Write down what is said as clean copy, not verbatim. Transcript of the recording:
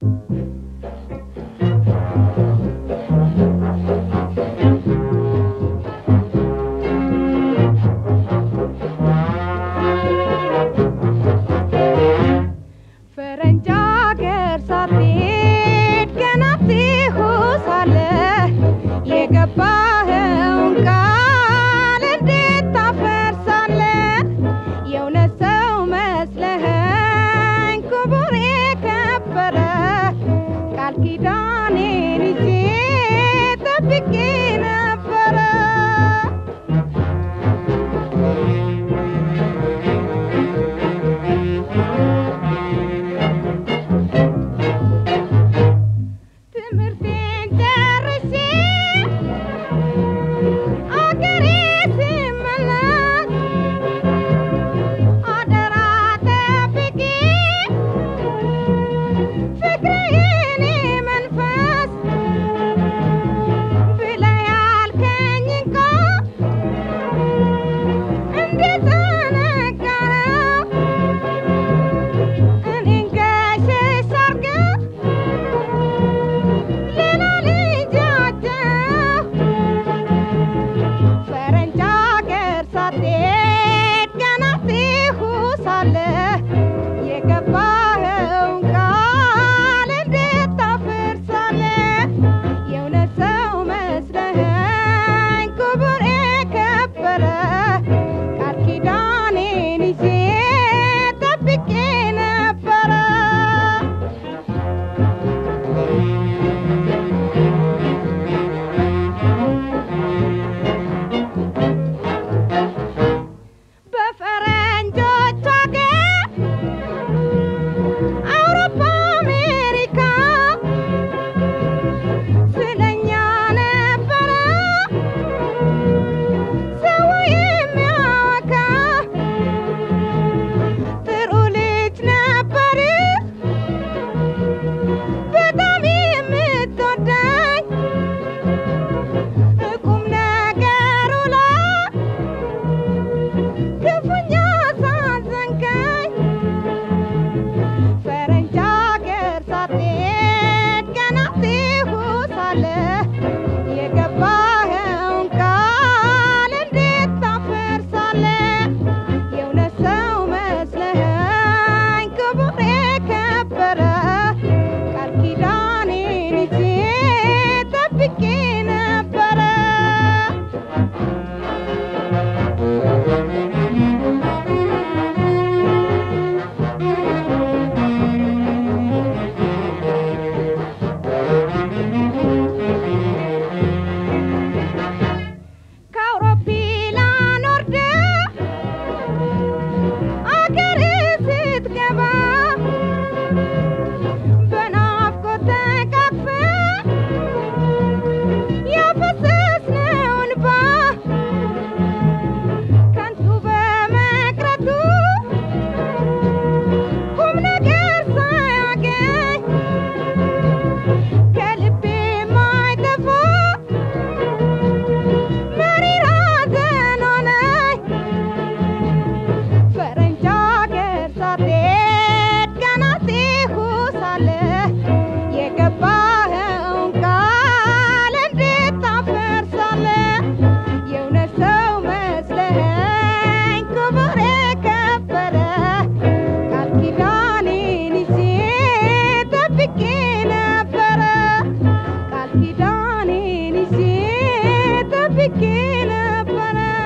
Begin up, but